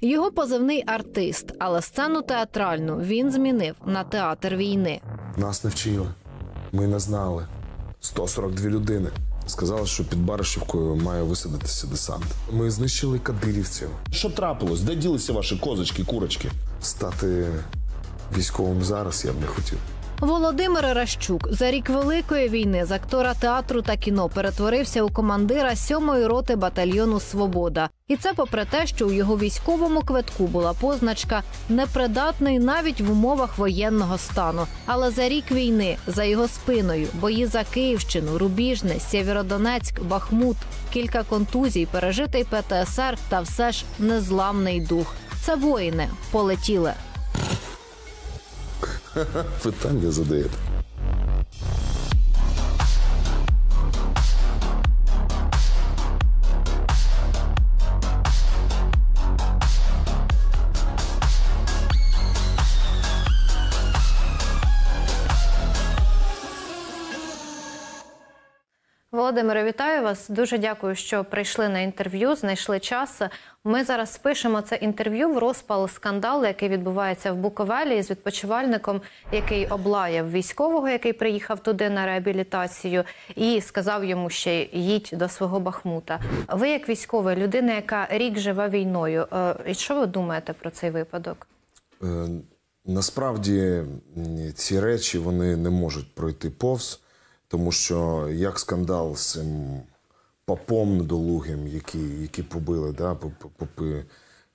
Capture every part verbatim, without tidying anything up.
Його позивний артист, але сцену театральну він змінив на театр війни. Нас не вчили, ми не знали. сто сорок дві людини. Сказали, що під Баришівкою має висадитися десант. Ми знищили кадирівців. Що трапилось? Де ділися ваші козочки, курочки? Стати військовим зараз я б не хотів. Володимир Ращук за рік Великої війни з актора театру та кіно перетворився у командира сьомої роти батальйону «Свобода». І це попри те, що у його військовому квитку була позначка «непридатний навіть в умовах воєнного стану». Але за рік війни за його спиною бої за Київщину, Рубіжне, Сєвєродонецьк, Бахмут, кілька контузій, пережитий Пе Те Ес Ер та все ж незламний дух. Це воїни полетіли. Питання задаєте. Володимире, вітаю вас. Дуже дякую, що прийшли на інтерв'ю, знайшли час. Ми зараз пишемо це інтерв'ю в розпал скандалу, який відбувається в Буковелі з відпочивальником, який облаяв військового, який приїхав туди на реабілітацію, і сказав йому ще «їдь до свого Бахмута». Ви як військова, людина, яка рік живе війною, що ви думаєте про цей випадок? Насправді ці речі, вони не можуть пройти повз. Тому що як скандал з цим попом недолугим, які, які побили, да, попи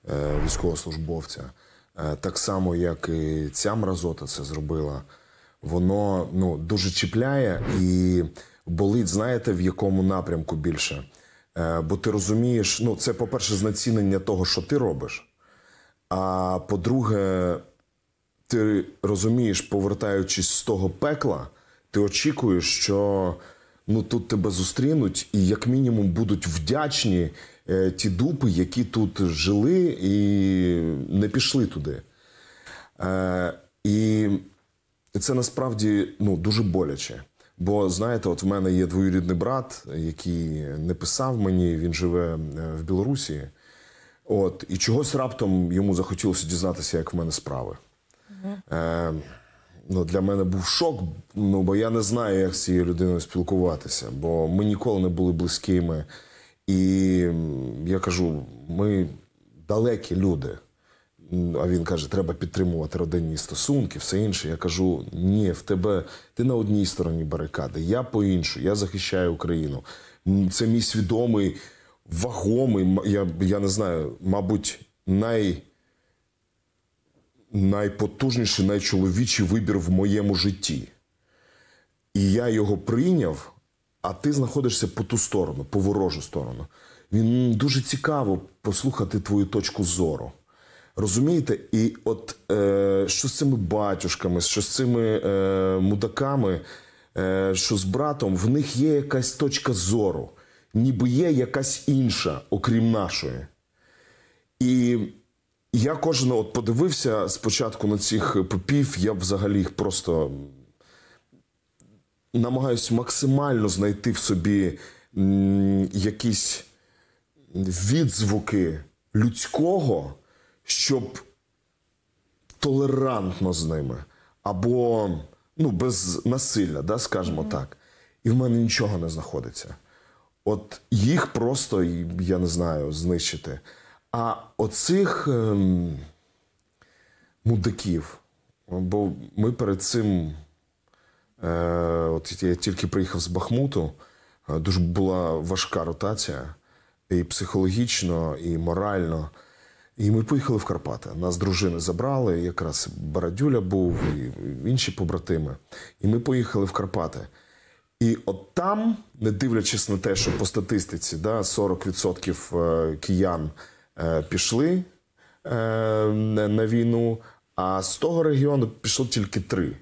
е, військовослужбовця, е, так само, як і ця мразота це зробила, воно ну, дуже чіпляє і болить, знаєте, в якому напрямку більше. Е, бо ти розумієш, ну це, по-перше, знецінення того, що ти робиш, а по-друге, ти розумієш, повертаючись з того пекла, ти очікуєш, що ну, тут тебе зустрінуть і як мінімум будуть вдячні е, ті дупи, які тут жили і не пішли туди. Е, і це насправді ну, дуже боляче. Бо, знаєте, от в мене є двоюрідний брат, який не писав мені, він живе в Білорусі. От, і чогось раптом йому захотілося дізнатися, як в мене справи. Е, Ну, для мене був шок, ну, бо я не знаю, як з цією людиною спілкуватися, бо ми ніколи не були близькими. І я кажу, ми далекі люди. А він каже, треба підтримувати родинні стосунки, все інше. Я кажу, ні, в тебе, ти на одній стороні барикади, я по іншу, я захищаю Україну. Це мій свідомий, вагомий, я, я не знаю, мабуть, най... найпотужніший, найчоловічий вибір в моєму житті. І я його прийняв, а ти знаходишся по ту сторону, по ворожу сторону. Він дуже цікаво послухати твою точку зору. Розумієте? І от е, що з цими батюшками, що з цими е, мудаками, е, що з братом, в них є якась точка зору. Ніби є якась інша, окрім нашої. І я кожен от подивився спочатку на цих попів, я взагалі їх просто намагаюся максимально знайти в собі якісь відзвуки людського, щоб толерантно з ними, або ну, без насилля, да, скажімо mm-hmm. так. І в мене нічого не знаходиться. От їх просто, я не знаю, знищити. А оцих ем, мудаків, бо ми перед цим, е, от я тільки приїхав з Бахмуту, дуже була важка ротація, і психологічно, і морально. І ми поїхали в Карпати. Нас дружини забрали, якраз Бородюля був, і інші побратими. І ми поїхали в Карпати. І от там, не дивлячись на те, що по статистиці, да, сорок відсотків киян пішли е, на війну, а з того регіону пішло тільки три.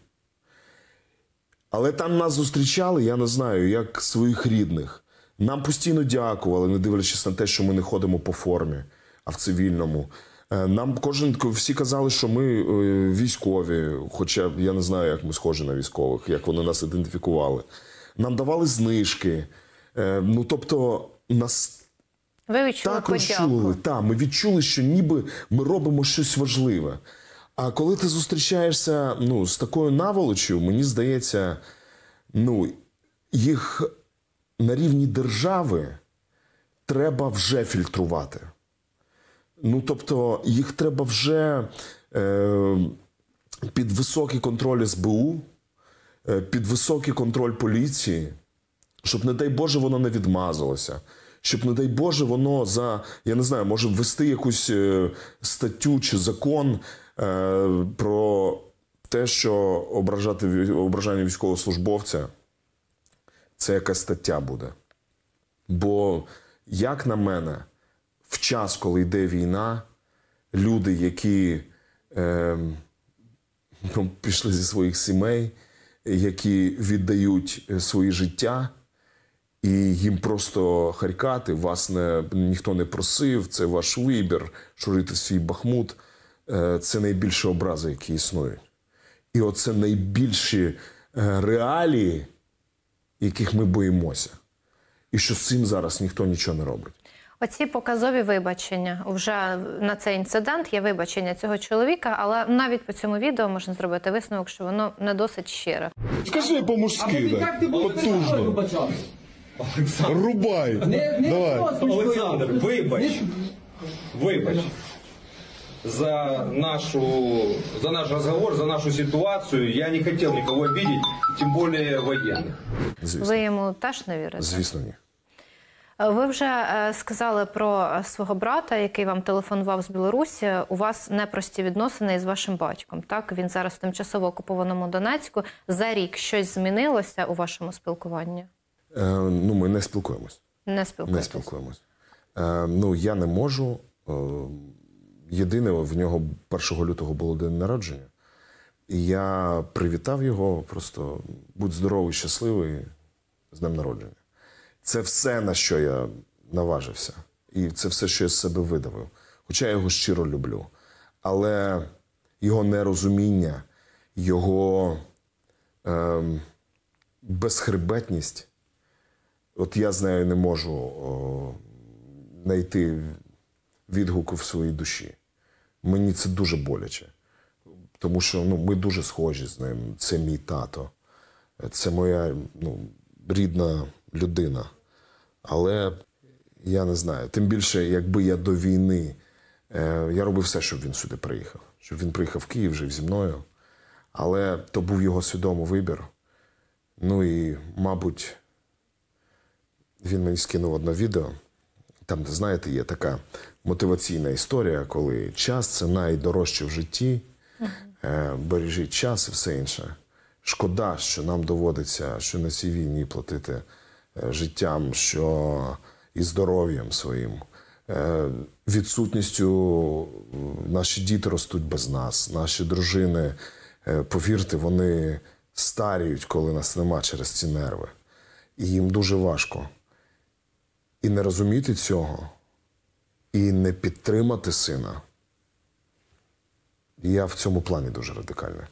Але там нас зустрічали, я не знаю, як своїх рідних. Нам постійно дякували, не дивлячись на те, що ми не ходимо по формі, а в цивільному. Е, нам кожен, всі казали, що ми е, військові, хоча я не знаю, як ми схожі на військових, як вони нас ідентифікували. Нам давали знижки. Е, ну, тобто, нас Ви відчули так, подяку. Так, ми відчули, що ніби ми робимо щось важливе. А коли ти зустрічаєшся ну, з такою наволоччю, мені здається, ну, їх на рівні держави треба вже фільтрувати. Ну, тобто, їх треба вже е, під високий контроль ес бе у, е, під високий контроль поліції, щоб, не дай Боже, воно не відмазалося. Щоб, не дай Боже, воно за, я не знаю, може ввести якусь е, статтю чи закон е, про те, що ображати, ображання військовослужбовця – це якась стаття буде. Бо, як на мене, в час, коли йде війна, люди, які е, пішли зі своїх сімей, які віддають свої життя, і їм просто харкати, вас не, ніхто не просив, це ваш вибір, шурити свій Бахмут, е, це найбільші образи, які існують. І оце найбільші е, реалії, яких ми боїмося. І що з цим зараз ніхто нічого не робить. Оці показові вибачення. Вже на цей інцидент є вибачення цього чоловіка, але навіть по цьому відео можна зробити висновок, що воно не досить щире. Скажи по-мужськи, потужно. Рубай. Не, не давай. Олександр, вибач. Вибач. За, нашу, за наш разговор, за нашу ситуацію. Я не хотів нікого обидіти, тим більше воєнних. Ви йому теж не вірите? Звісно, ні. Ви вже сказали про свого брата, який вам телефонував з Білорусі. У вас непрості відносини із вашим батьком. Так, він зараз в тимчасово окупованому Донецьку. За рік щось змінилося у вашому спілкуванні? Е, ну, ми не спілкуємось. Не спілкуємось. Не спілкуємось. Е, ну, я не можу. Єдине, в нього першого лютого було день народження. І я привітав його, просто будь здоровий, щасливий, з днем народження. Це все, на що я наважився. І це все, що я з себе видавив. Хоча я його щиро люблю. Але його нерозуміння, його е, безхребетність, от я з нею не можу знайти відгуку в своїй душі. Мені це дуже боляче. Тому що ну, ми дуже схожі з ним. Це мій тато. Це моя ну, рідна людина. Але я не знаю. Тим більше, якби я до війни, е, я робив все, щоб він сюди приїхав. Щоб він приїхав в Київ, жив зі мною. Але то був його свідомий вибір. Ну і, мабуть, він мені скинув одне відео. Там, знаєте, є така мотиваційна історія, коли час – це найдорожче в житті, е, бережіть час і все інше. Шкода, що нам доводиться, що на цій війні платити е, життям, що і здоров'ям своїм. Е, відсутністю наші діти ростуть без нас, наші дружини, е, повірте, вони старіють, коли нас нема через ці нерви. І їм дуже важко. І не розуміти цього, і не підтримати сина. Я в цьому плані дуже радикальний.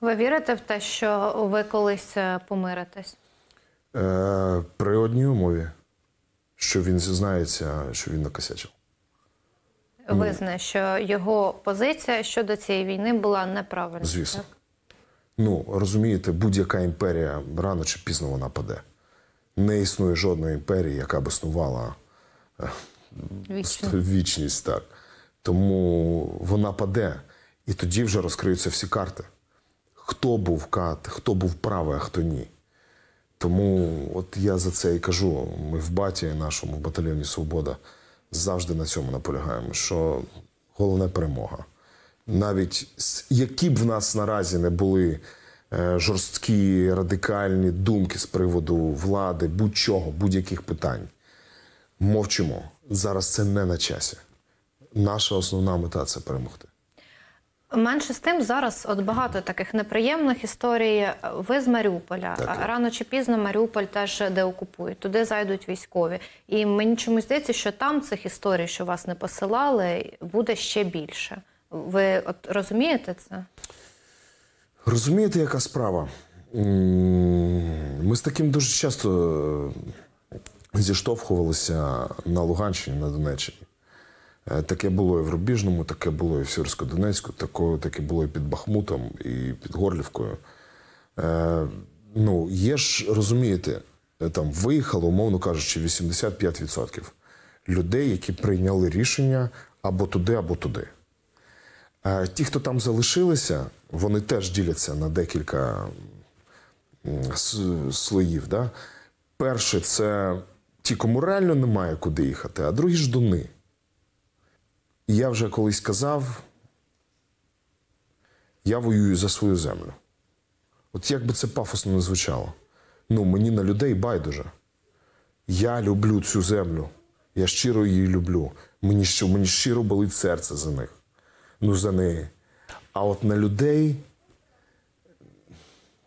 Ви вірите в те, що ви колись помиритесь? Е, при одній умові, що він зізнається, що він накосячив. Визнає, що його позиція щодо цієї війни була неправильна. Звісно. Так? Ну, розумієте, будь-яка імперія рано чи пізно вона паде. Не існує жодної імперії, яка б існувала вічність. вічність так. Тому вона паде, і тоді вже розкриються всі карти. Хто був кат, хто був правий, а хто ні. Тому от я за це і кажу. Ми в баті нашому, в батальйоні «Свобода», завжди на цьому наполягаємо, що головне перемога. Навіть які б в нас наразі не були жорсткі, радикальні думки з приводу влади, будь-чого, будь-яких питань. Мовчимо. Зараз це не на часі. Наша основна мета – це перемогти. Менше з тим, зараз от багато таких неприємних історій. Ви з Маріуполя. Так. Рано чи пізно Маріуполь теж деокупують. Туди зайдуть військові. І мені чомусь здається, що там цих історій, що вас не посилали, буде ще більше. Ви от розумієте це? Розумієте, яка справа? Ми з таким дуже часто зіштовхувалися на Луганщині, на Донеччині. Таке було і в Рубіжному, таке було і в Сєвєродонецьку, таке було і під Бахмутом, і під Горлівкою. Ну, є ж, розумієте, там виїхало, умовно кажучи, вісімдесят п'ять відсотків людей, які прийняли рішення або туди, або туди. Ті, хто там залишилися, вони теж діляться на декілька слоїв. Да? Перше – це ті, кому реально немає куди їхати, а другі – ждуни. І я вже колись казав, я воюю за свою землю. От як би це пафосно не звучало. Ну, мені на людей байдуже. Я люблю цю землю. Я щиро її люблю. Мені, мені щиро болить серце за них. Ну, за неї. А от на людей,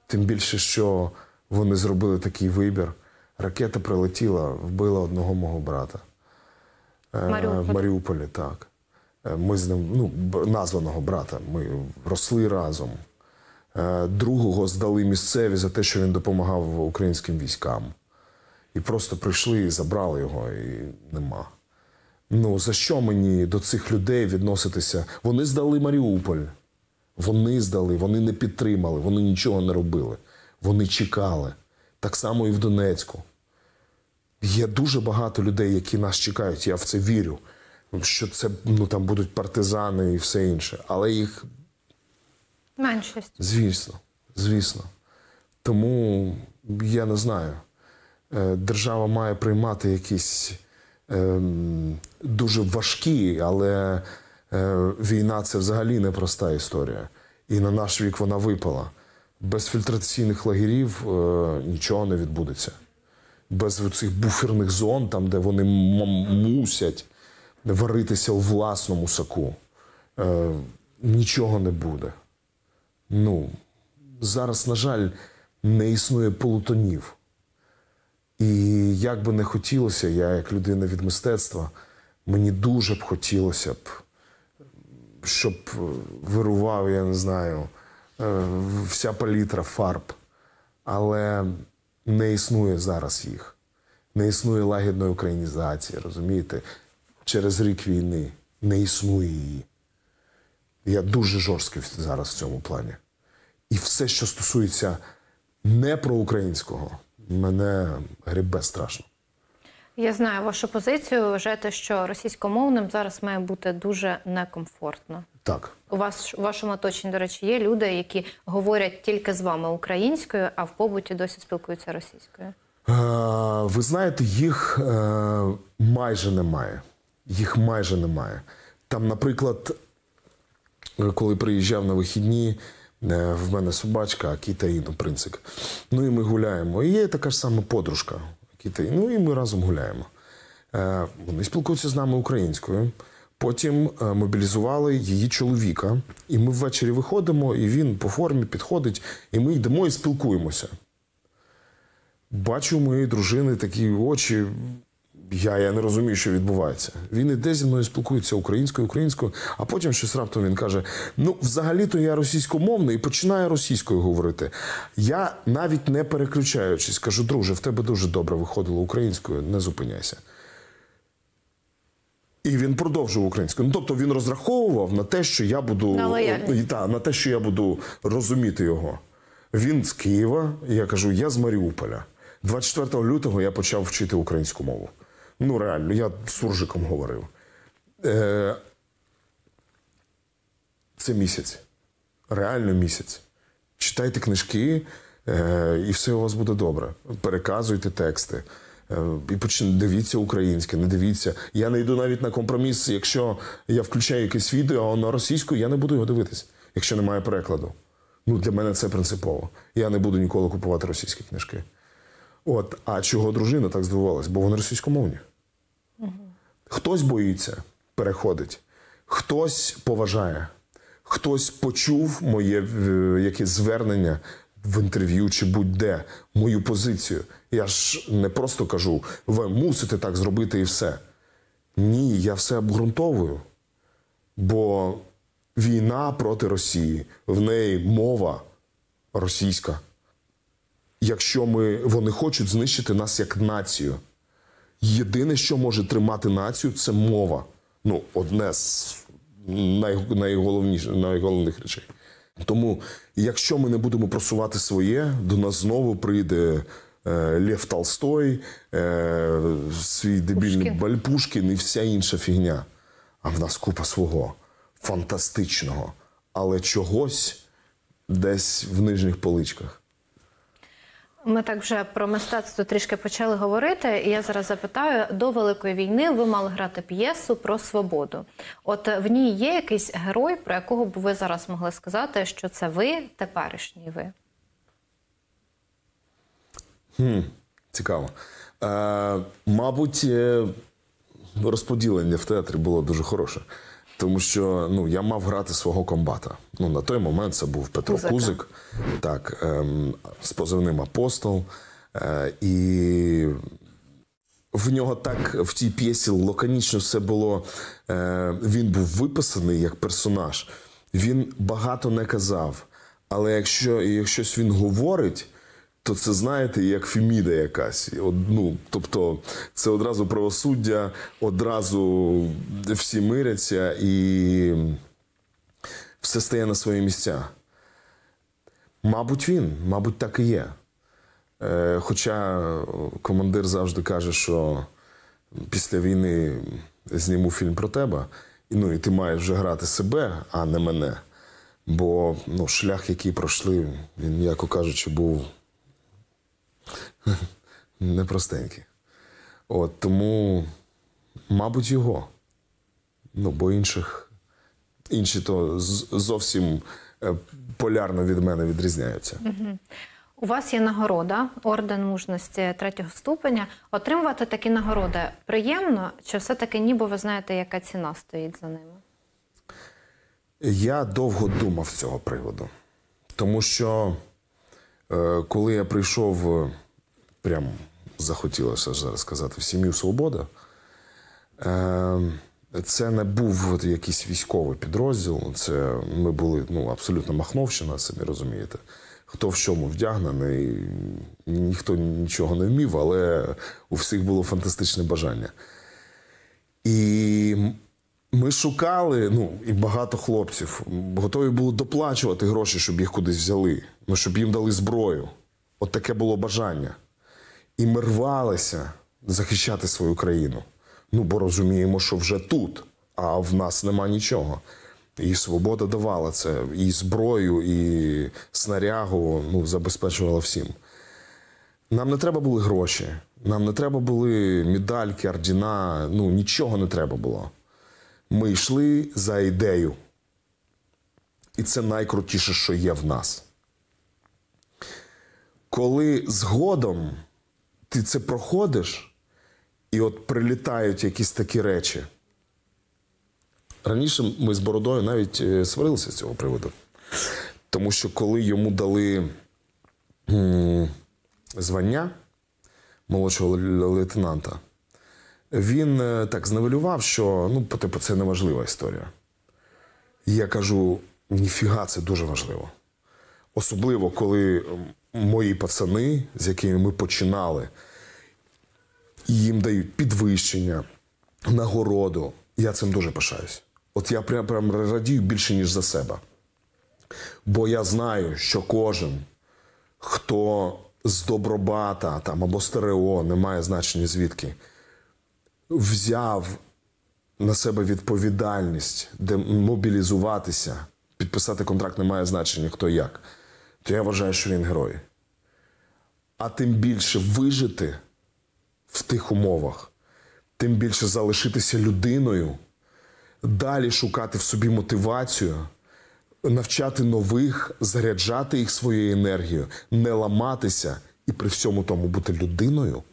тим більше, що вони зробили такий вибір. Ракета прилетіла, вбила одного мого брата. Маріуполь. В Маріуполі, так. Ми з ним, ну, названого брата, ми росли разом. Другого здали місцеві за те, що він допомагав українським військам. І просто прийшли і забрали його, і нема. Ну, за що мені до цих людей відноситися? Вони здали Маріуполь. Вони здали, вони не підтримали, вони нічого не робили. Вони чекали. Так само і в Донецьку. Є дуже багато людей, які нас чекають, я в це вірю. Що це, ну, там будуть партизани і все інше. Але їх... меншість. Звісно, звісно. Тому, я не знаю, держава має приймати якісь е, дуже важкі, але е, війна – це взагалі непроста історія. І на наш вік вона випала. Без фільтраційних лагерів е, нічого не відбудеться. Без цих буферних зон, там, де вони мусять варитися у власному соку, е, нічого не буде. Ну, зараз, на жаль, не існує полутонів. І як би не хотілося, я як людина від мистецтва, мені дуже б хотілося б, щоб вирував, я не знаю, вся палітра фарб. Але не існує зараз їх. Не існує лагідної українізації, розумієте? Через рік війни не існує її. Я дуже жорсткий зараз в цьому плані. І все, що стосується не проукраїнського, мене грібе страшно. Я знаю вашу позицію. Вважаєте, що російськомовним зараз має бути дуже некомфортно. Так. У вас, у вашому оточенні, до речі, є люди, які говорять тільки з вами українською, а в побуті досі спілкуються російською? Е, ви знаєте, їх е, майже немає. Їх майже немає. Там, наприклад, коли приїжджав на вихідні, в мене собачка, Акіта і принцик. Ну і ми гуляємо. І є така ж сама подружка Акіта. Ну і ми разом гуляємо. Вони спілкуються з нами українською. Потім мобілізували її чоловіка. І ми ввечері виходимо, і він по формі підходить. І ми йдемо і спілкуємося. Бачу у моєї дружини такі очі. Я, я не розумію, що відбувається. Він іде зі мною, спілкується українською, українською, а потім щось раптом він каже, ну, взагалі-то я російськомовний, і починає російською говорити. Я навіть не переключаючись, кажу, друже, в тебе дуже добре виходило українською, не зупиняйся. І він продовжив українською. Ну, тобто він розраховував на те, що я буду, та, на те, що я буду розуміти його. Він з Києва, я кажу, я з Маріуполя. двадцять четвертого лютого я почав вчити українську мову. Ну, реально, я суржиком говорив. Е... Це місяць. Реально місяць. Читайте книжки, е... і все у вас буде добре. Переказуйте тексти. Е... І почин... дивіться українське, не дивіться. Я не йду навіть на компроміс, якщо я включаю якесь відео на російську, я не буду його дивитись, якщо немає перекладу. Ну, для мене це принципово. Я не буду ніколи купувати російські книжки. От, а чого дружина так здивувалась? Бо вони російськомовні. Угу. Хтось боїться, переходить. Хтось поважає. Хтось почув моє якесь звернення в інтерв'ю чи будь-де, мою позицію. Я ж не просто кажу, ви мусите так зробити і все. Ні, я все обґрунтовую. Бо війна проти Росії, в неї мова російська. Якщо ми, вони хочуть знищити нас як націю. Єдине, що може тримати націю, це мова. Ну, одне з найголовніших, найголовніших речей. Тому, якщо ми не будемо просувати своє, до нас знову прийде е, Лев Толстой, е, свій дебільний Пушкін і вся інша фігня. А в нас купа свого, фантастичного, але чогось десь в нижніх поличках. Ми так вже про мистецтво трішки почали говорити, і я зараз запитаю, до Великої війни ви мали грати п'єсу про свободу. От в ній є якийсь герой, про якого б ви зараз могли сказати, що це ви, теперішній ви? Хм, цікаво. Е, мабуть, розподілення в театрі було дуже хороше. Тому що ну, я мав грати свого комбата. Ну, на той момент це був Петро Кузика. Кузик, так, ем, з позивним «Апостол». Е, і в нього так, в тій п'єсі лаконічно все було. Е, він був виписаний як персонаж. Він багато не казав. Але якщо, якщо він говорить, то це, знаєте, як Феміда якась. Од, ну, тобто це одразу правосуддя, одразу всі миряться і все стає на свої місця. Мабуть, він, мабуть, так і є. Е, хоча командир завжди каже, що після війни зніму фільм про тебе, ну, і ти маєш вже грати себе, а не мене. Бо ну, шлях, який пройшли, він, м'яко кажучи, був непростенькі. От, тому, мабуть, його. Ну, бо інших, інші то зовсім полярно від мене відрізняються. Угу. У вас є нагорода, орден мужності третього ступеня. Отримувати такі нагороди приємно, чи все-таки ніби ви знаєте, яка ціна стоїть за ними? Я довго думав з цього приводу. Тому що коли я прийшов, прям захотілося зараз сказати, в сім'ю «Свобода», це не був якийсь військовий підрозділ, це ми були, ну, абсолютно Махновщина, самі розумієте, хто в чому вдягнений, ніхто нічого не вмів, але у всіх було фантастичне бажання. І ми шукали, ну, і багато хлопців, готові були доплачувати гроші, щоб їх кудись взяли, ну, щоб їм дали зброю. От таке було бажання. І ми рвалися захищати свою країну. Ну, бо розуміємо, що вже тут, а в нас нема нічого. І «Свобода» давала це, і зброю, і снарягу, ну, забезпечувала всім. Нам не треба були гроші, нам не треба були медальки, ордена, ну, нічого не треба було. Ми йшли за ідею. І це найкрутіше, що є в нас. Коли згодом ти це проходиш, і от прилітають якісь такі речі. Раніше ми з Бородою навіть сварилися з цього приводу. Тому що коли йому дали звання молодшого лейтенанта, він так зневелював, що, ну, по типу, це не важлива історія. І я кажу, ніфіга, це дуже важливо. Особливо, коли мої пацани, з якими ми починали, їм дають підвищення, нагороду. Я цим дуже пишаюсь. От я прям, прям радію більше, ніж за себе. Бо я знаю, що кожен, хто з Добробата там, або з ТРО, не має значення звідки, взяв на себе відповідальність, де мобілізуватися, підписати контракт, не має значення хто як, то я вважаю, що він герой. А тим більше вижити в тих умовах, тим більше залишитися людиною, далі шукати в собі мотивацію, навчати нових, заряджати їх своєю енергією, не ламатися і при всьому тому бути людиною.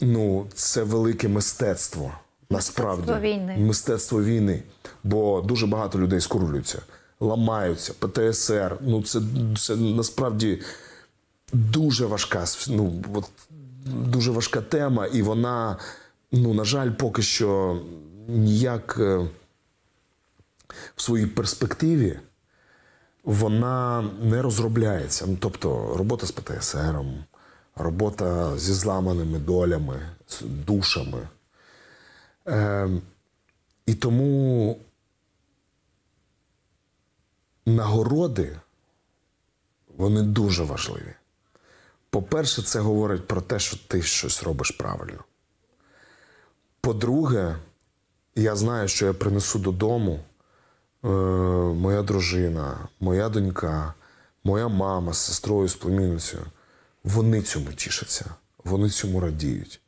Ну, це велике мистецтво, насправді. Мистецтво війни. Мистецтво війни. Бо дуже багато людей скурюються, ламаються, Пе Те Ес Ер. Ну, це, це насправді дуже важка, ну, от, дуже важка тема, і вона, ну, на жаль, поки що ніяк в своїй перспективі вона не розробляється. Ну, тобто, робота з Пе Те Ес Ером, робота зі зламаними долями, з душами. Е, і тому нагороди, вони дуже важливі. По-перше, це говорить про те, що ти щось робиш правильно. По-друге, я знаю, що я принесу додому е, моя дружина, моя донька, моя мама з сестрою, з племінницею. Вони цьому тішаться, вони цьому радіють.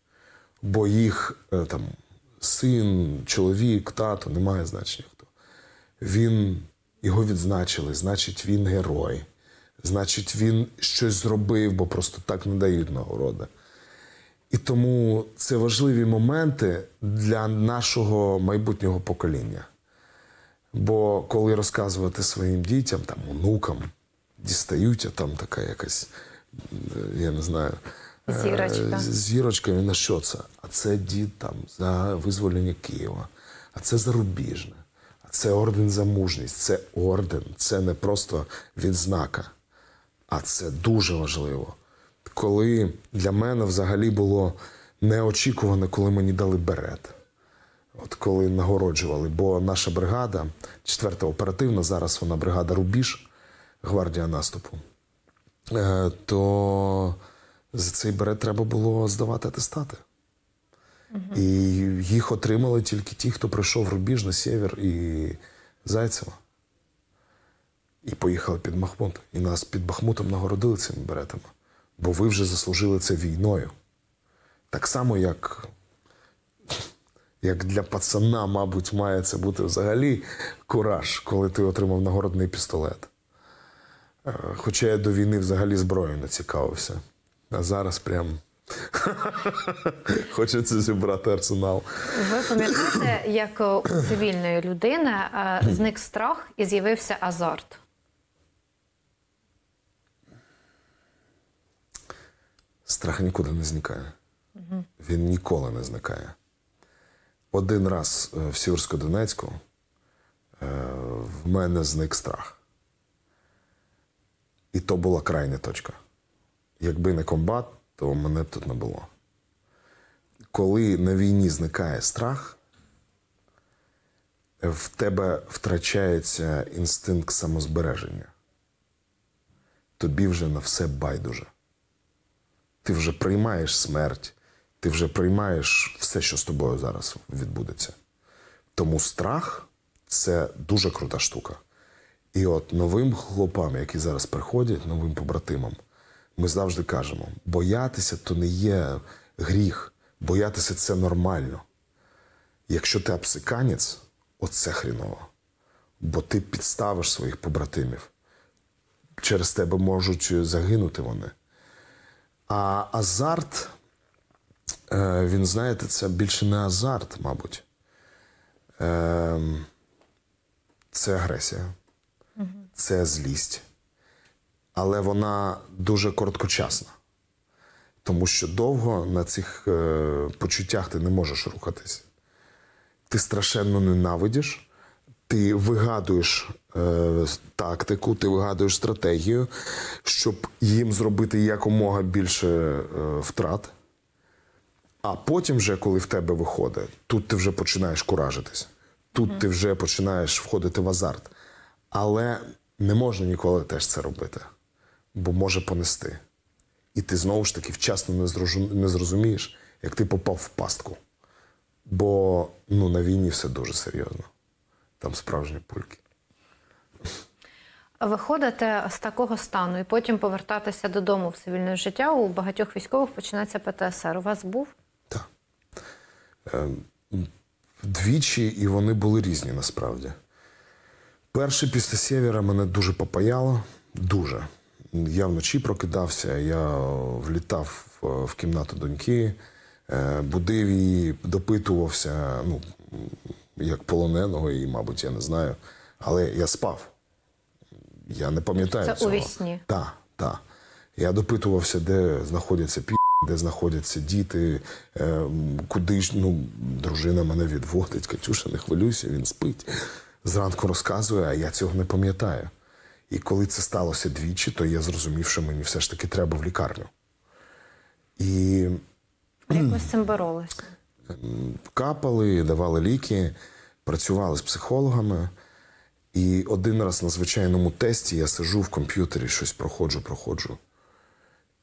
Бо їх е, там, син, чоловік, тато, немає значення хто. Він, його відзначили, значить він герой. Значить, він щось зробив, бо просто так не дають нагороди. І тому це важливі моменти для нашого майбутнього покоління. Бо коли розказувати своїм дітям, там, онукам, дістають, а там така якась, я не знаю, зірочка, зірочка на що це? А це дід там за визволення Києва, а це зарубіжне, а це орден за мужність, це орден, це не просто відзнака. А це дуже важливо. Коли для мене взагалі було неочікувано, коли мені дали берет. От коли нагороджували. Бо наша бригада, четверта оперативна, зараз вона бригада «Рубіж», гвардія наступу, то за цей берет треба було здавати атестати. Угу. І їх отримали тільки ті, хто пройшов в Рубіж, на Сєвєр і Зайцево. І поїхали під Бахмут. І нас під Бахмутом нагородили цими беретами. Бо ви вже заслужили це війною. Так само, як, як для пацана, мабуть, має це бути взагалі кураж, коли ти отримав нагородний пістолет. Хоча я до війни взагалі зброєю не цікавився. А зараз прям хочеться зібрати арсенал. Ви пам'ятаєте, як у цивільної людини зник страх і з'явився азарт? Страх нікуди не зникає. Угу. Він ніколи не зникає. Один раз в Сєвєродонецьку в мене зник страх. І то була крайня точка. Якби не комбат, то мене б тут не було. Коли на війні зникає страх, в тебе втрачається інстинкт самозбереження. Тобі вже на все байдуже. Ти вже приймаєш смерть, ти вже приймаєш все, що з тобою зараз відбудеться. Тому страх – це дуже крута штука. І от новим хлопам, які зараз приходять, новим побратимам, ми завжди кажемо, боятися – то не є гріх, боятися – це нормально. Якщо ти апсиканець, оце хріново, бо ти підставиш своїх побратимів. Через тебе можуть загинути вони. А азарт, він, знаєте, це більше не азарт, мабуть. Це агресія, це злість. Але вона дуже короткочасна. Тому що довго на цих почуттях ти не можеш рухатись. Ти страшенно ненавидиш, ти вигадуєш тактику, ти вигадуєш стратегію, щоб їм зробити якомога більше е, втрат. А потім вже, коли в тебе виходить, тут ти вже починаєш куражитись. Тут mm-hmm. ти вже починаєш входити в азарт. Але не можна ніколи теж це робити, бо може понести. І ти знову ж таки вчасно не, зрозум... не зрозумієш, як ти попав в пастку. Бо ну, на війні все дуже серйозно. Там справжні пульки. Виходите з такого стану і потім повертатися додому в цивільне життя, у багатьох військових починається Пе Те Ес Ер. У вас був? Так. Двічі, і вони були різні, насправді. Перший після Сєвєра мене дуже попаяло. Дуже. Я вночі прокидався, я влітав в кімнату доньки, будив її, допитувався, ну, як полоненого, і, мабуть, я не знаю. Але я спав. Я не пам'ятаю це цього. Це у вісні? Так, так. Я допитувався, де знаходяться пі***, де знаходяться діти, е, куди ж, ну, дружина мене відводить, Катюша, не хвилюйся, він спить. Зранку розказує, а я цього не пам'ятаю. І коли це сталося двічі, то я зрозумів, що мені все ж таки треба в лікарню. І... Якось з цим боролися? Капали, давали ліки, працювали з психологами. І один раз на звичайному тесті я сиджу в комп'ютері, щось проходжу, проходжу.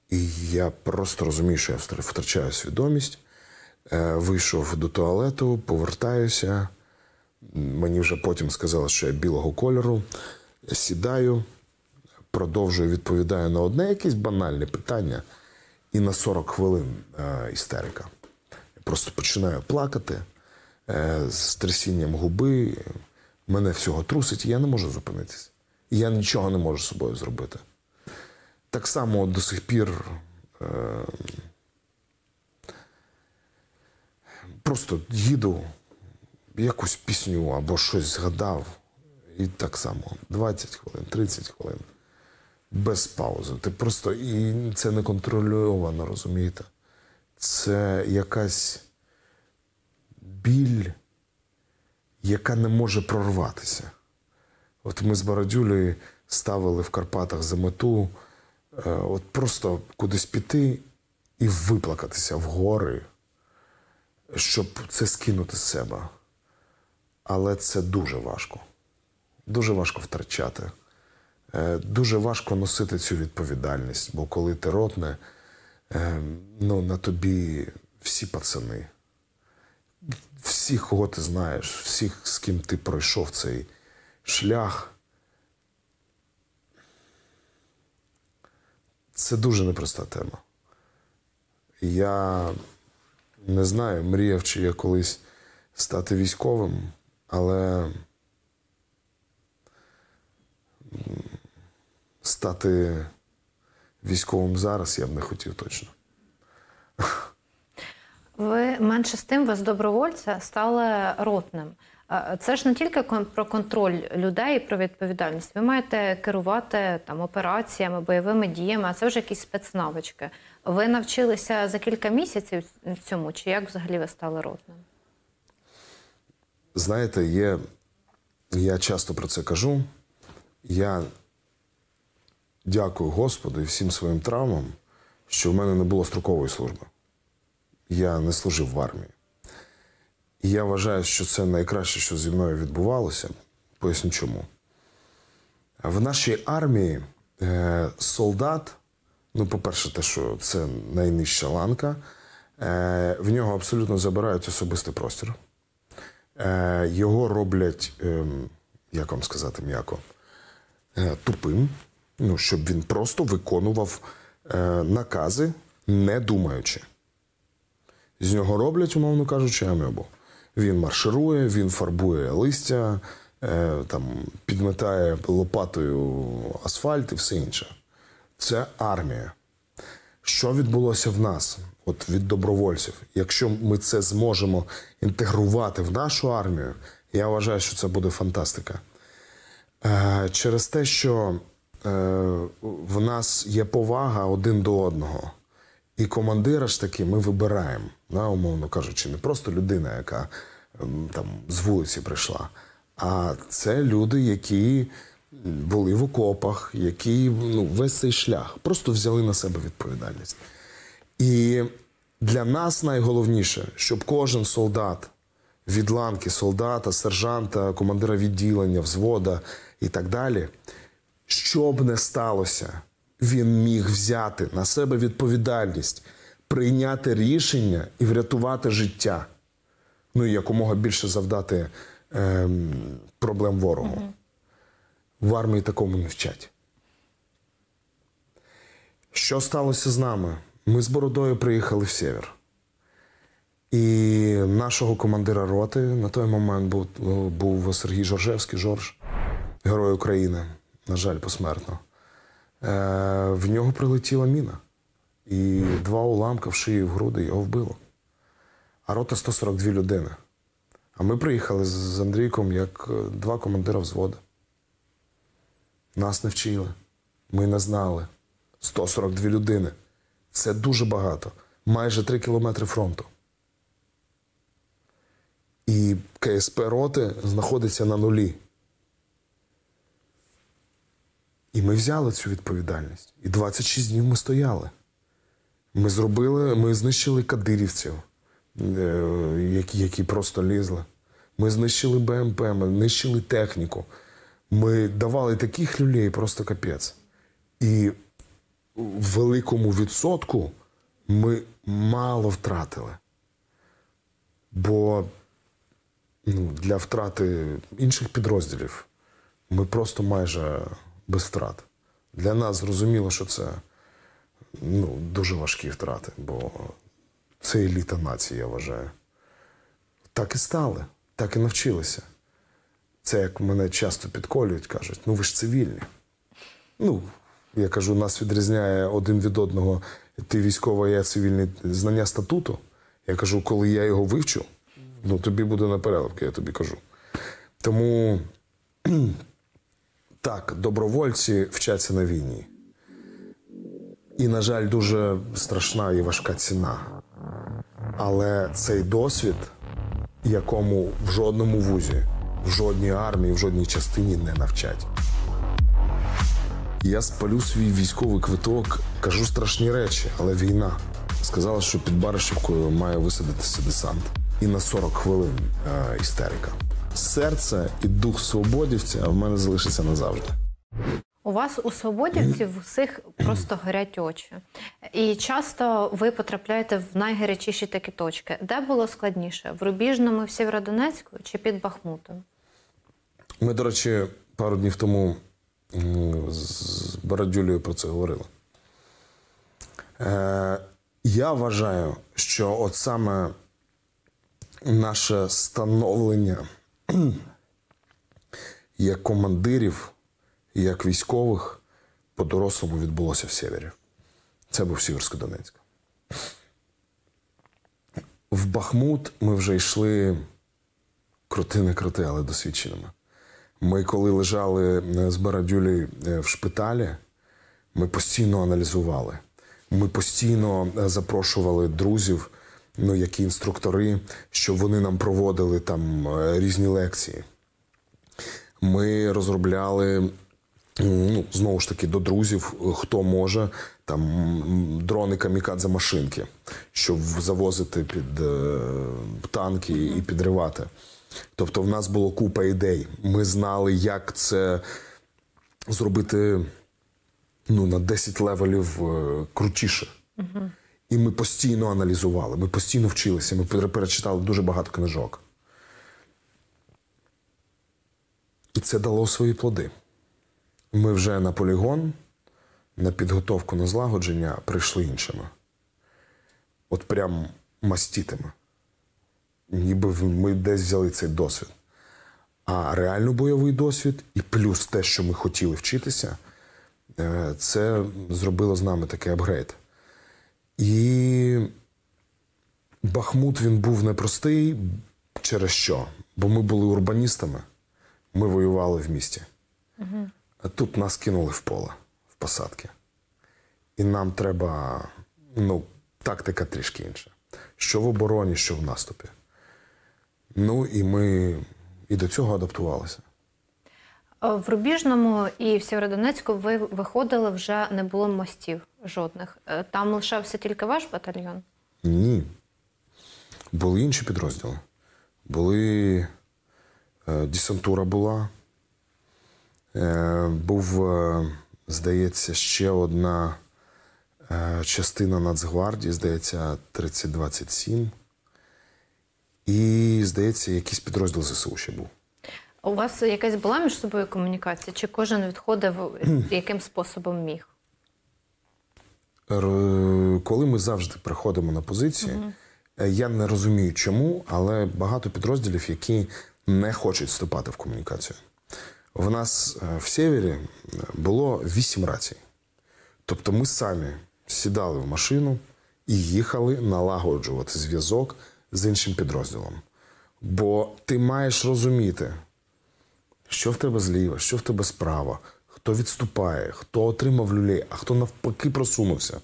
І я просто розумію, що я втрачаю свідомість. Вийшов до туалету, повертаюся. Мені вже потім сказали, що я білого кольору. Сідаю, продовжую, відповідаю на одне якесь банальне питання. І на сорок хвилин істерика. Я просто починаю плакати з трясінням губи. Мене всього трусить, і я не можу зупинитися. І я нічого не можу з собою зробити. Так само до сих пір е, просто їду, якусь пісню або щось згадав, і так само двадцять хвилин, тридцять хвилин, без паузи. Ти просто, і це не контрольовано, розумієте? Це якась біль, яка не може прорватися. От ми з Бородюлею ставили в Карпатах за мету от просто кудись піти і виплакатися в гори, щоб це скинути з себе. Але це дуже важко. Дуже важко втрачати. Дуже важко носити цю відповідальність, бо коли ти ротне, ну, на тобі всі пацани. Всіх, кого ти знаєш, всіх, з ким ти пройшов цей шлях. Це дуже непроста тема. Я не знаю, мріяв чи я колись стати військовим, але стати військовим зараз я б не хотів точно. Ви, менше з тим, ви з добровольця стали ротним. Це ж не тільки про контроль людей і про відповідальність. Ви маєте керувати там операціями, бойовими діями, а це вже якісь спецнавички. Ви навчилися за кілька місяців цьому, чи як взагалі ви стали ротним? Знаєте, є, я часто про це кажу. Я дякую Господу і всім своїм травмам, що в мене не було строкової служби. Я не служив в армії. І я вважаю, що це найкраще, що зі мною відбувалося. Поясню чому. В нашій армії е, солдат, ну, по-перше, те, що це найнижча ланка, е, в нього абсолютно забирають особистий простір. Е, його роблять, е, як вам сказати м'яко, е, тупим, ну, щоб він просто виконував е, накази, не думаючи. З нього роблять, умовно кажучи, амебу. Він марширує, він фарбує листя, е, там, підметає лопатою асфальт і все інше. Це армія. Що відбулося в нас, от від добровольців? Якщо ми це зможемо інтегрувати в нашу армію, я вважаю, що це буде фантастика. Е, через те, що е, в нас є повага один до одного. І командира ж таки ми вибираємо, да, умовно кажучи, не просто людина, яка там з вулиці прийшла, а це люди, які були в окопах, які, ну, весь цей шлях, просто взяли на себе відповідальність. І для нас найголовніше, щоб кожен солдат від ланки солдата, сержанта, командира відділення, взвода і так далі, що б не сталося, він міг взяти на себе відповідальність, прийняти рішення і врятувати життя. Ну і якомога більше завдати е, проблем ворогу. Угу. В армії такому не вчать. Що сталося з нами? Ми з Бородою приїхали в Сєвєр. І нашого командира роти на той момент був, був Сергій Жоржевський, Жорж, Герой України, на жаль, посмертно. В нього прилетіла міна. І два уламка в шиї і в груди його вбило. А рота сто сорок дві людини. А ми приїхали з Андрійком як два командира взводу. Нас не вчили. Ми не знали. сто сорок дві людини. Це дуже багато. Майже три кілометри фронту. І КСП роти знаходиться на нулі. І ми взяли цю відповідальність. І двадцять шість днів ми стояли. Ми зробили, ми знищили кадирівців, які, які просто лізли. Ми знищили Б М П, ми знищили техніку. Ми давали таких люлей, просто капець. І в великому відсотку ми мало втратили. Бо ну, для втрати інших підрозділів ми просто майже без втрат. Для нас зрозуміло, що це ну, дуже важкі втрати, бо це еліта нації, я вважаю. Так і стали, так і навчилися. Це, як мене часто підколюють, кажуть, ну ви ж цивільні. Ну, я кажу, нас відрізняє один від одного, ти військовий, я цивільний, знання статуту. Я кажу, коли я його вивчу, ну тобі буде на переливки, я тобі кажу. Тому, так, добровольці вчаться на війні. І, на жаль, дуже страшна і важка ціна. Але цей досвід, якому в жодному вузі, в жодній армії, в жодній частині не навчать. Я спалю свій військовий квиток, кажу страшні речі, але війна. Сказала, що під Баришівкою має висадитися десант. І на сорок хвилин е, істерика. Серце і дух свободівця в мене залишиться назавжди. У вас, у свободівців, усіх просто горять очі. І часто ви потрапляєте в найгарячіші такі точки. Де було складніше? В Рубіжному, в Сєвєродонецьку чи під Бахмутом? Ми, до речі, пару днів тому з Бородюлею про це говорили. Е, я вважаю, що от саме наше становлення як командирів, як військових, по-дорослому відбулося в Сєвєрі. Це був Сєвєродонецьк. В Бахмут ми вже йшли крути-не крути, але досвідченими. Ми, коли лежали з Бородюлі в шпиталі, ми постійно аналізували. Ми постійно запрошували друзів, ну, які інструктори, щоб вони нам проводили там різні лекції. Ми розробляли, ну, знову ж таки, до друзів, хто може, там, дрони камікадзе-машинки, щоб завозити під е, танки і підривати. Тобто в нас було купа ідей. Ми знали, як це зробити, ну, на десять левелів е, крутіше. Угу. І ми постійно аналізували, ми постійно вчилися, ми перечитали дуже багато книжок. І це дало свої плоди. Ми вже на полігон, на підготовку, на злагодження прийшли іншими. От прям мастітими. Ніби ми десь взяли цей досвід. А реально бойовий досвід і плюс те, що ми хотіли вчитися, це зробило з нами такий апгрейд. І Бахмут, він був непростий через що? Бо ми були урбаністами, ми воювали в місті. Угу. А тут нас кинули в поле, в посадки. І нам треба, ну, тактика трішки інша. Що в обороні, що в наступі. Ну, і ми і до цього адаптувалися. В Рубіжному і в Сєвєродонецьку ви виходили, вже не було мостів жодних. Там лишався тільки ваш батальйон? Ні. Були інші підрозділи. Були... Десантура була. Був, здається, ще одна частина Нацгвардії, здається, тридцять двадцять сім. І, здається, якийсь підрозділ З С У ще був. У вас якась була між собою комунікація? Чи кожен відходив, яким способом міг? Коли ми завжди приходимо на позиції, угу. Я не розумію чому, але багато підрозділів, які не хочуть вступати в комунікацію. В нас в Сєвєрі було вісім рацій. Тобто ми самі сідали в машину і їхали налагоджувати зв'язок з іншим підрозділом. Бо ти маєш розуміти, що в тебе зліва, що в тебе справа, хто відступає, хто отримав люлей, а хто навпаки просунувся.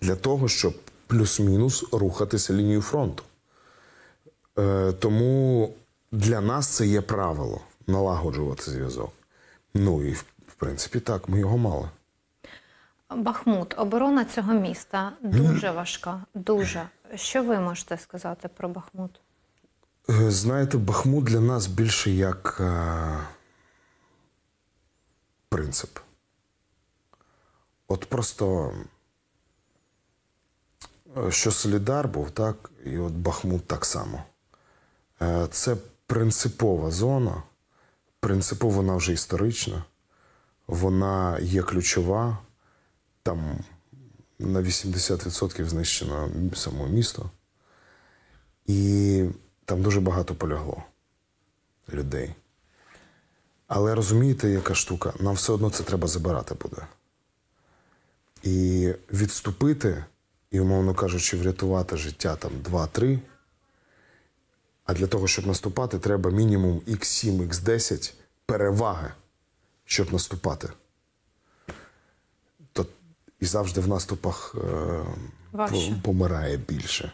Для того, щоб плюс-мінус рухатися лінію фронту. Е, тому для нас це є правило. Налагоджувати зв'язок. Ну і, в принципі, так, ми його мали. Бахмут, оборона цього міста дуже важка, дуже. Що ви можете сказати про Бахмут? Знаєте, Бахмут для нас більше як а, принцип. От просто, що Солідар був, так, і от Бахмут так само. Це принципова зона, принципово вона вже історична, вона є ключова, там на вісімдесят відсотків знищено само місто. І там дуже багато полягло людей. Але розумієте, яка штука? Нам все одно це треба забирати буде. І відступити, і, умовно кажучи, врятувати життя там два-три, а для того, щоб наступати, треба мінімум ікс сім, ікс десять переваги, щоб наступати. То і завжди в наступах е, помирає більше.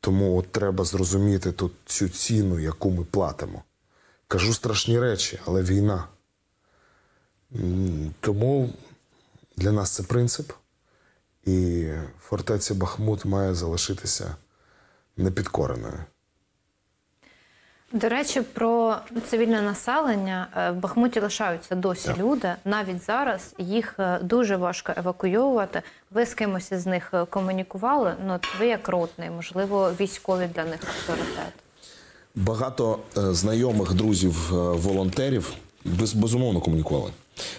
Тому от треба зрозуміти тут цю ціну, яку ми платимо. Кажу страшні речі, але війна. Тому для нас це принцип. І фортеця Бахмут має залишитися непідкореною. До речі, про цивільне населення. В Бахмуті лишаються досі yeah. люди. Навіть зараз їх дуже важко евакуйовувати. Ви з кимось із них комунікували? Ну, ви як ротний, можливо, військові для них авторитет. Багато знайомих, друзів, волонтерів безумовно комунікували.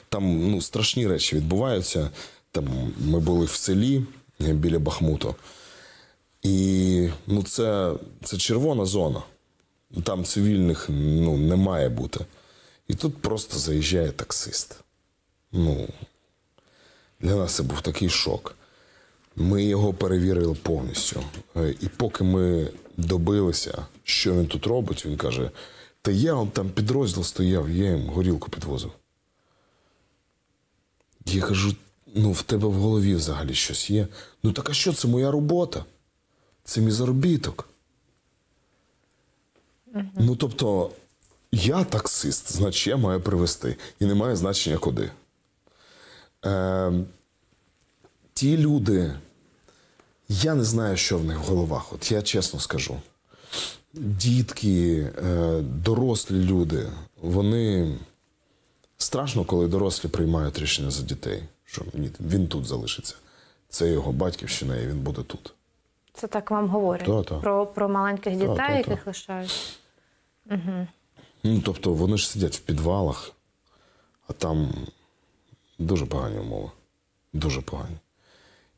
Там ну, страшні речі відбуваються. Там ми були в селі біля Бахмуту. І ну, це, це червона зона. Там цивільних ну, не має бути. І тут просто заїжджає таксист. Ну, для нас це був такий шок. Ми його перевірили повністю. І поки ми добилися, що він тут робить, він каже, та я он там підрозділ стояв, я їм горілку підвозив. Я кажу, ну в тебе в голові взагалі щось є. Ну так а що, це моя робота? Це мій заробіток. Ну, тобто, я таксист, значить, я маю привезти. І не має значення, куди. Е, ті люди, я не знаю, що в них в головах. От я чесно скажу. Дітки, е, дорослі люди, вони... Страшно, коли дорослі приймають рішення за дітей. Що ні, він тут залишиться. Це його батьківщина, і він буде тут. Це так вам говорять? Та, та. Про, про маленьких дітей, та, та, яких та. лишають? Угу. Ну, тобто, вони ж сидять в підвалах, а там дуже погані умови. Дуже погані.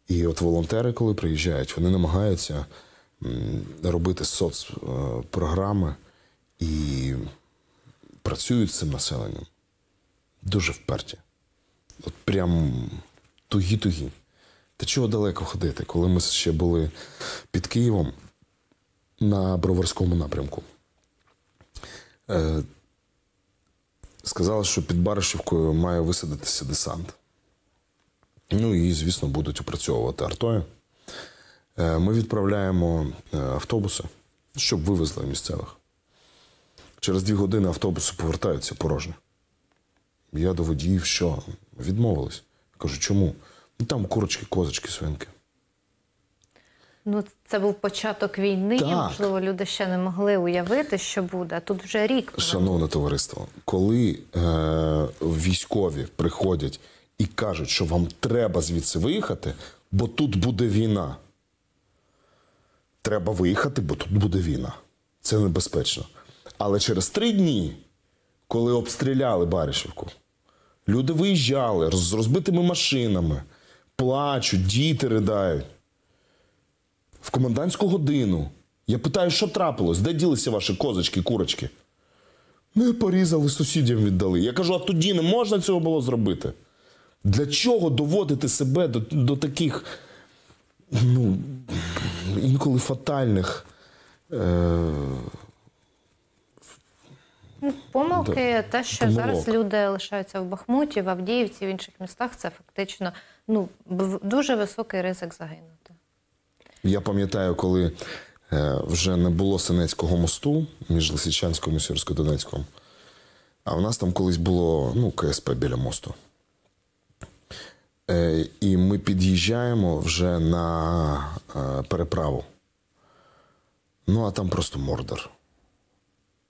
І от волонтери, коли приїжджають, вони намагаються робити соцпрограми і працюють з цим населенням. Дуже вперті. От прям тугі-тугі. Та чого далеко ходити? Коли ми ще були під Києвом на Броварському напрямку, е, сказали, що під Баришівкою має висадитися десант. Ну і, звісно, будуть опрацьовувати артою. Е, ми відправляємо автобуси, щоб вивезли місцевих. Через дві години автобуси повертаються порожні. Я до водіїв, що відмовились. Кажу, чому? Ну, там курочки, козочки, свинки. Ну, це був початок війни, так. Можливо, люди ще не могли уявити, що буде. Тут вже рік. Шановне товариство, коли е- військові приходять і кажуть, що вам треба звідси виїхати, бо тут буде війна. Треба виїхати, бо тут буде війна. Це небезпечно. Але через три дні, коли обстріляли Баришівку, люди виїжджали з розбитими машинами, плачуть, діти ридають. В комендантську годину. Я питаю, що трапилось? Де ділися ваші козочки, курочки? Ми порізали, сусідям віддали. Я кажу, а тоді не можна цього було зробити? Для чого доводити себе до, до таких, ну, інколи фатальних... Е- Помилки, те, що Помилок. Зараз люди лишаються в Бахмуті, в Авдіївці, в інших містах, це фактично ну, дуже високий ризик загинути. Я пам'ятаю, коли вже не було Синецького мосту між Лисичанськом і Сєвєродонецьком, а в нас там колись було ну, КСП біля мосту. І ми під'їжджаємо вже на переправу. Ну, а там просто мордор.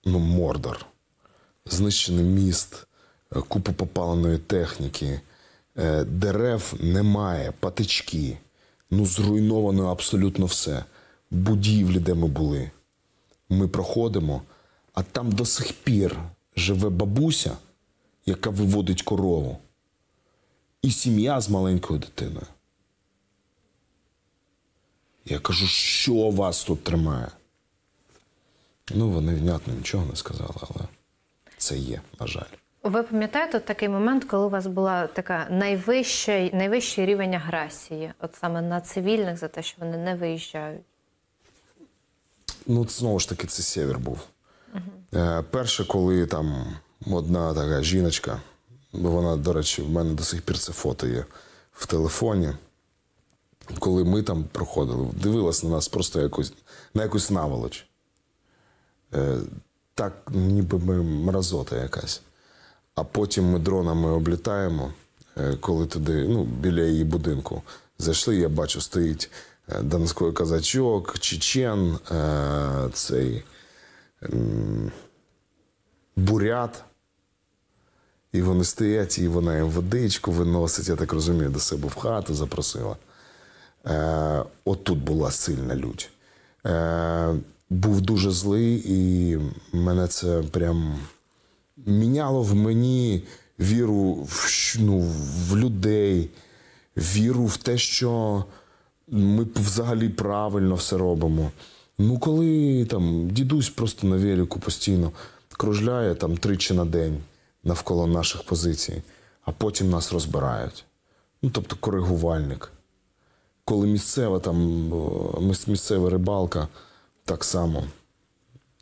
Ну, мордор. Знищений міст, купу попаленої техніки, дерев немає, патички. Ну, зруйновано абсолютно все. Будівлі, де ми були. Ми проходимо, а там до сих пір живе бабуся, яка виводить корову. І сім'я з маленькою дитиною. Я кажу, що вас тут тримає? Ну, вони внятно нічого не сказали, але це є, на жаль. Ви пам'ятаєте такий момент, коли у вас була така найвища, найвищий рівень агресії? От саме на цивільних за те, що вони не виїжджають? Ну, знову ж таки, це сєвєр був. Угу. Е, перше, коли там одна така жіночка, бо вона, до речі, в мене до сих пір це фото є в телефоні, коли ми там проходили, дивилась на нас просто якось, на якусь наволоч. Е, так, ніби ми мразота якась. А потім ми дронами облітаємо, е, коли туди, ну, біля її будинку зайшли, я бачу, стоїть донецький казачок, чечен, е, цей е, бурят. І вони стоять, і вона їм водичку виносить, я так розумію, до себе в хату запросила. Е, от тут була сильна лють. Е, був дуже злий, і мене це прям міняло в мені віру в, ну, в людей, віру в те, що ми взагалі правильно все робимо. Ну, коли там дідусь просто на велику постійно кружляє там тричі на день навколо наших позицій, а потім нас розбирають. Ну, тобто коригувальник. Коли місцева там, місцева рибалка так само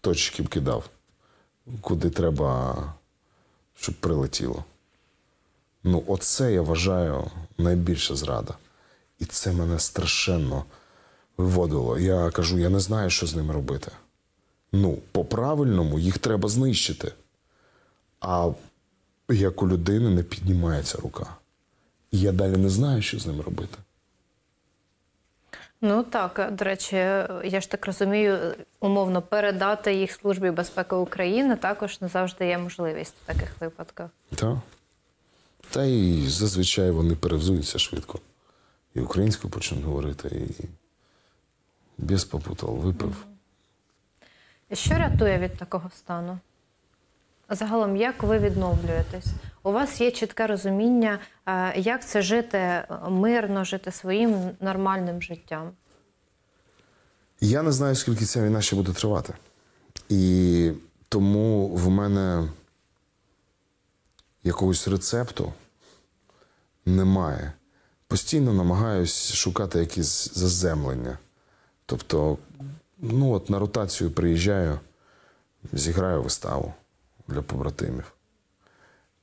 точки кидав, куди треба, щоб прилетіло. Ну, оце, я вважаю, найбільша зрада. І це мене страшенно виводило. Я кажу, я не знаю, що з ними робити. Ну, по-правильному їх треба знищити. А як у людини не піднімається рука. І я далі не знаю, що з ним робити. Ну так, до речі, я ж так розумію, умовно, передати їх Службі безпеки України також не завжди є можливість в таких випадках. Так. Та і зазвичай вони перевзуються швидко. І українською почнуть говорити, і без попутал, випив. Що рятує від такого стану? Загалом, як ви відновлюєтесь? У вас є чітке розуміння, як це жити мирно, жити своїм нормальним життям? Я не знаю, скільки ця війна ще буде тривати. І тому в мене якогось рецепту немає. Постійно намагаюся шукати якісь заземлення. Тобто, ну от на ротацію приїжджаю, зіграю виставу для побратимів.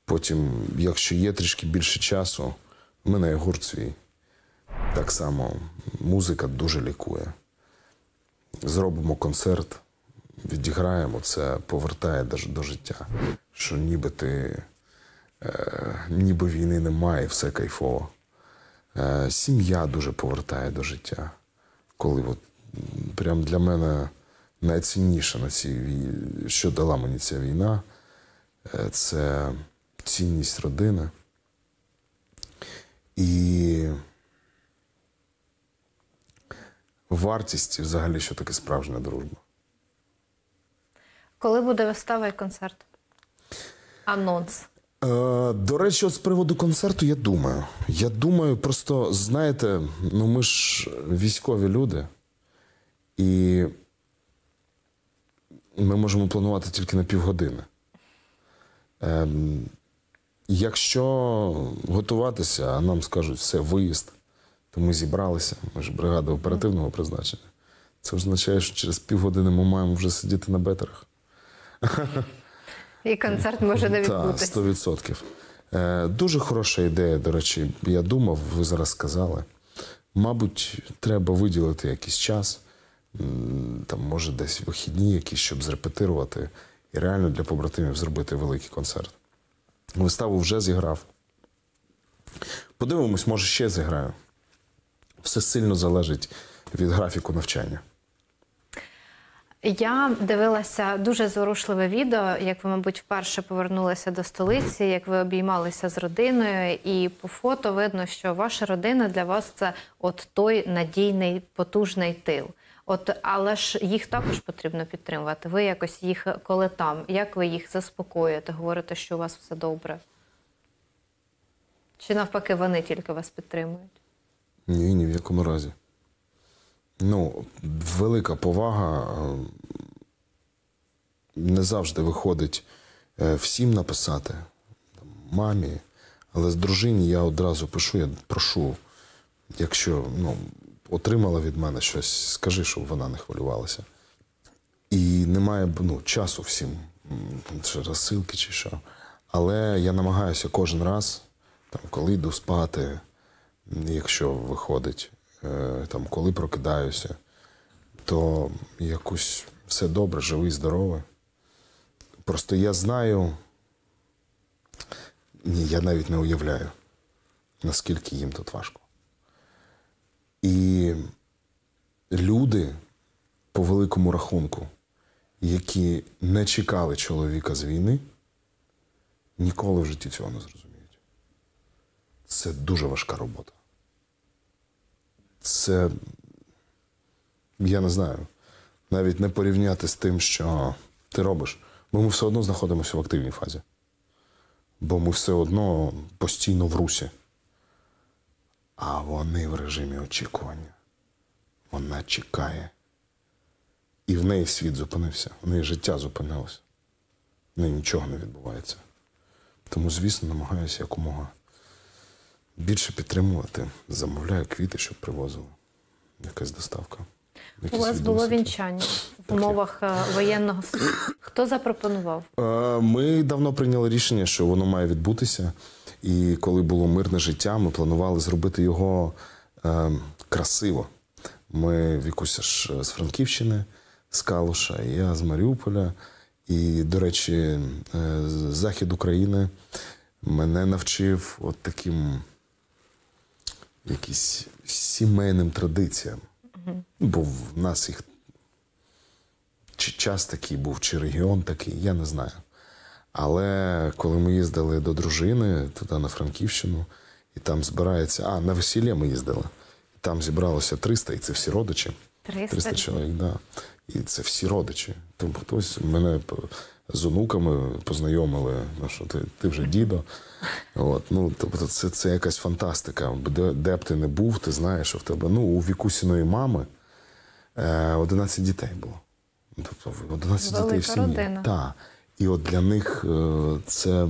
Потім, якщо є трішки більше часу, в мене є гурт свій. Так само музика дуже лікує. Зробимо концерт, відіграємо, це повертає до життя. Що ніби ти, е, ніби війни немає, все кайфово. Е, сім'я дуже повертає до життя. Коли от, прям для мене найцінніше на цій війні, що дала мені ця війна, це цінність родини і вартість взагалі, що таке справжня дружба. Коли буде вистава і концерт? Анонс. Е, до речі, от з приводу концерту, я думаю. Я думаю, просто, знаєте, ну ми ж військові люди, і ми можемо планувати тільки на півгодини. Ем, якщо готуватися, а нам скажуть, все, виїзд, то ми зібралися, ми ж бригада оперативного призначення. Це означає, що через півгодини ми маємо вже сидіти на бетерах. І концерт може не відбутися. Так, сто відсотків. Е, дуже хороша ідея, до речі, я думав, ви зараз сказали. Мабуть, треба виділити якийсь час, там, може, десь вихідні якісь, щоб зрепетирувати. І реально для побратимів зробити великий концерт. Виставу вже зіграв. Подивимось, може ще зіграю. Все сильно залежить від графіку навчання. Я дивилася дуже зворушливе відео, як ви, мабуть, вперше повернулися до столиці, як ви обіймалися з родиною, і по фото видно, що ваша родина для вас – це от той надійний, потужний тил. От, але ж їх також потрібно підтримувати. Ви якось їх, коли там, як ви їх заспокоюєте, говорите, що у вас все добре? Чи навпаки вони тільки вас підтримують? Ні, ні в якому разі. Ну, велика повага. Не завжди виходить всім написати, мамі, але з дружині я одразу пишу, я прошу, якщо ну, отримала від мене щось, скажи, щоб вона не хвилювалася. І немає ну, часу всім, чи розсилки, чи що. Але я намагаюся кожен раз, там, коли йду спати, якщо виходить, там, коли прокидаюся, то якось все добре, живий, здоровий. Просто я знаю, ні, я навіть не уявляю, наскільки їм тут важко. І люди, по великому рахунку, які не чекали чоловіка з війни, ніколи в житті цього не зрозуміють. Це дуже важка робота. Це, я не знаю, навіть не порівняти з тим, що ти робиш. Бо ми все одно знаходимося в активній фазі. Бо ми все одно постійно в русі. А вони в режимі очікування. Вона чекає. І в неї світ зупинився, в неї життя зупинилося. В неї нічого не відбувається. Тому, звісно, намагаюся якомога більше підтримувати. Замовляю квіти, щоб привозили. Якась доставка. Якісь у вас було вінчання в умовах воєнного стану. Хто запропонував? Ми давно прийняли рішення, що воно має відбутися. І коли було мирне життя, ми планували зробити його е, красиво. Ми, Вікуся ж з Франківщини, з Калуша, я з Маріуполя. І, до речі, е, захід України мене навчив от таким якісь сімейним традиціям. Угу. Бо в нас їх чи час такий був, чи регіон такий, я не знаю. Але коли ми їздили до дружини, туди на Франківщину, і там збирається... А, на весілля ми їздили. І там зібралося триста, і це всі родичі. триста чоловік, так. І це всі родичі. Тому хтось мене з онуками познайомили, ну, що ти, ти вже дідо. От, ну, тобто це, це якась фантастика. Де, де б ти не був, ти знаєш, що в тебе... Ну, у Вікусіної мами одинадцять дітей було. Тобто одинадцять велика дітей в сім'ї. Велика родина. Так. І от для них це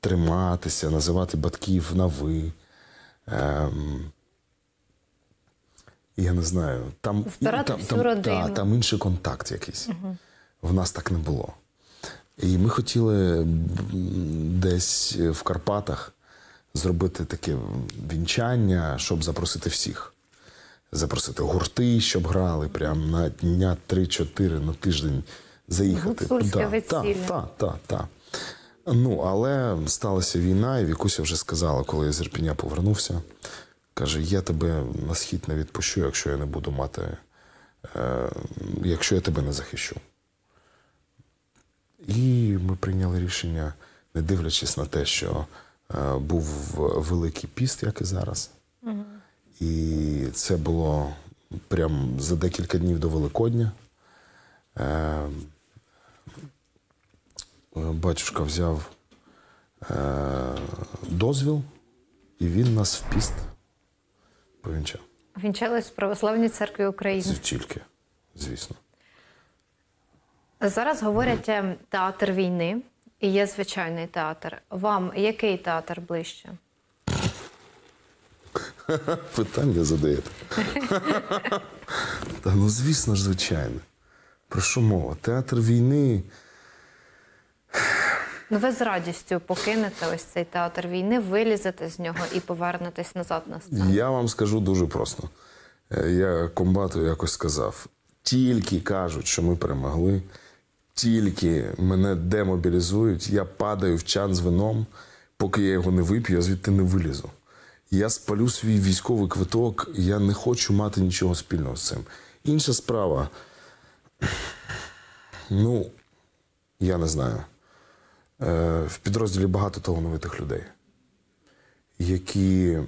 триматися, називати батьків на «ви». Ем, я не знаю. Там, там, там, та, там інший контакт якийсь. Угу. В нас так не було. І ми хотіли десь в Карпатах зробити таке вінчання, щоб запросити всіх. Запросити гурти, щоб грали, прям на дня три-чотири на тиждень заїхати. Гуцульське весілля. Так, так, так. Ну, але сталася війна, і Вікуся вже сказала, коли я з Ірпеня повернувся, каже, я тебе на схід не відпущу, якщо я не буду мати, е, якщо я тебе не захищу. І ми прийняли рішення, не дивлячись на те, що е, був Великий піст, як і зараз. Угу. І це було прямо за декілька днів до Великодня. Батюшка взяв дозвіл, і він нас в піст повінчав. Вінчались в Православній церкві України. Тільки, звісно. Зараз говорять театр війни і є звичайний театр. Вам який театр ближче? Питання задаєте. Та, ну, звісно ж, звичайно. Про що мова? Театр війни... Ну, ви з радістю покинете ось цей театр війни, вилізете з нього і повернетесь назад на сцену. Я вам скажу дуже просто. Я комбату якось сказав. Тільки кажуть, що ми перемогли, тільки мене демобілізують, я падаю в чан з вином, поки я його не вип'ю, я звідти не вилізу. Я спалю свій військовий квиток, я не хочу мати нічого спільного з цим. Інша справа, ну, я не знаю, в підрозділі багато талановитих людей, які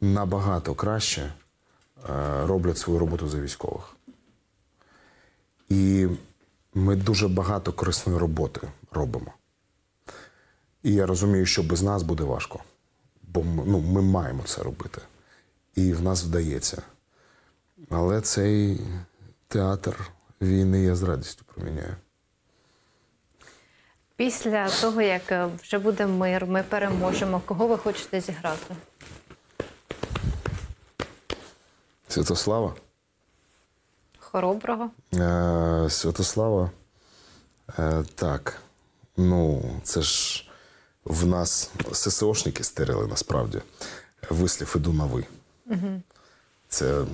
набагато краще роблять свою роботу за військових. І ми дуже багато корисної роботи робимо. І я розумію, що без нас буде важко. Бо ми, ну, ми маємо це робити. І в нас вдається. Але цей театр війни я з радістю проміняю. Після того, як вже буде мир, ми переможемо. Кого ви хочете зіграти? Святослава. Хороброго. Е, Святослава. Е, так. Ну, це ж в нас ССОшники стерили, насправді. Вислів «іду на ви». Угу. Це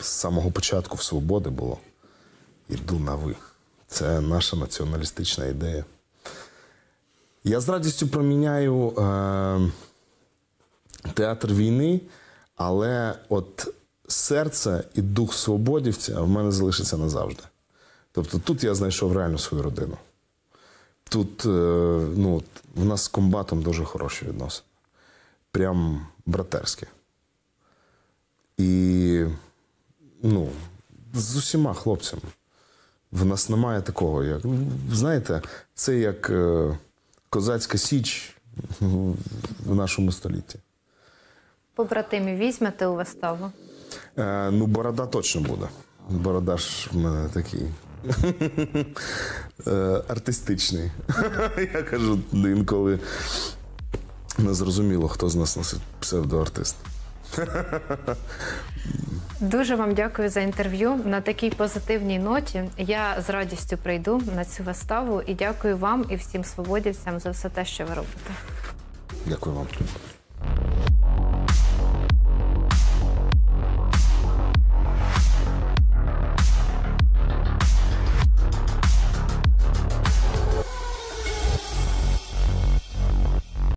з самого початку в «Свободи» було «іду на ви». Це наша націоналістична ідея. Я з радістю проміняю е, театр війни, але от серце і дух свободівця в мене залишиться назавжди. Тобто тут я знайшов реально свою родину. Тут, ну, в нас з комбатом дуже хороші відносини. Прям братерські. І, ну, з усіма хлопцями. В нас немає такого, як, знаєте, це як Козацька Січ в нашому столітті. Побратимів візьмете у виставу? Е, ну, Борода точно буде. Борода ж в мене такий артистичний. Я кажу, інколи незрозуміло, хто з нас носить псевдоартист. Дуже вам дякую за інтерв'ю. На такій позитивній ноті я з радістю прийду на цю виставу. І дякую вам і всім свободівцям за все те, що ви робите. Дякую вам.